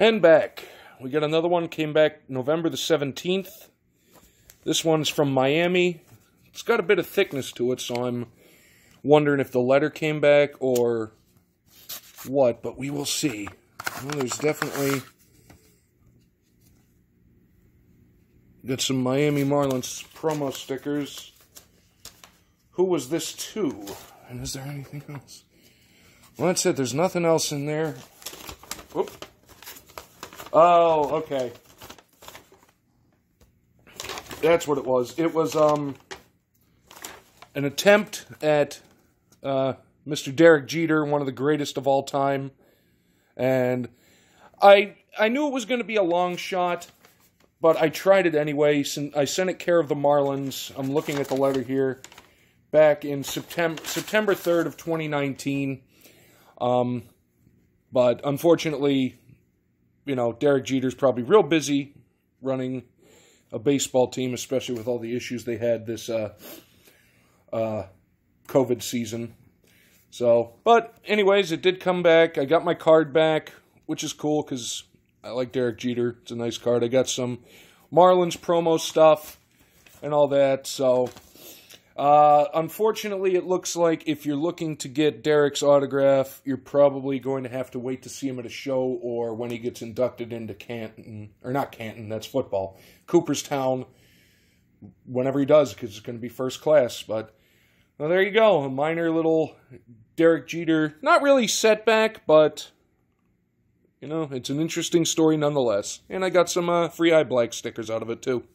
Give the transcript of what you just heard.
And back. We got another one. Came back November the 17th. This one's from Miami. It's got a bit of thickness to it, so I'm wondering if the letter came back or what, but we will see. Well, there's definitely... Got some Miami Marlins promo stickers. Who was this to? And is there anything else? Well, that's it. There's nothing else in there. Whoop. Oh, okay. That's what it was. It was an attempt at Mr. Derek Jeter, one of the greatest of all time. And I knew it was going to be a long shot, but I tried it anyway. I sent it care of the Marlins. I'm looking at the letter here. Back in September 3rd of 2019. But unfortunately, you know, Derek Jeter's probably real busy running a baseball team, especially with all the issues they had this COVID season. So, but anyways, it did come back. I got my card back, which is cool because I like Derek Jeter. It's a nice card. I got some Marlins promo stuff and all that. So, unfortunately, it looks like if you're looking to get Derek's autograph, you're probably going to have to wait to see him at a show or when he gets inducted into Canton. Or not Canton, that's football. Cooperstown, whenever he does, because it's going to be first class. But, well, there you go. A minor little Derek Jeter. Not really setback, but... You know, it's an interesting story nonetheless. And I got some free eye black stickers out of it, too.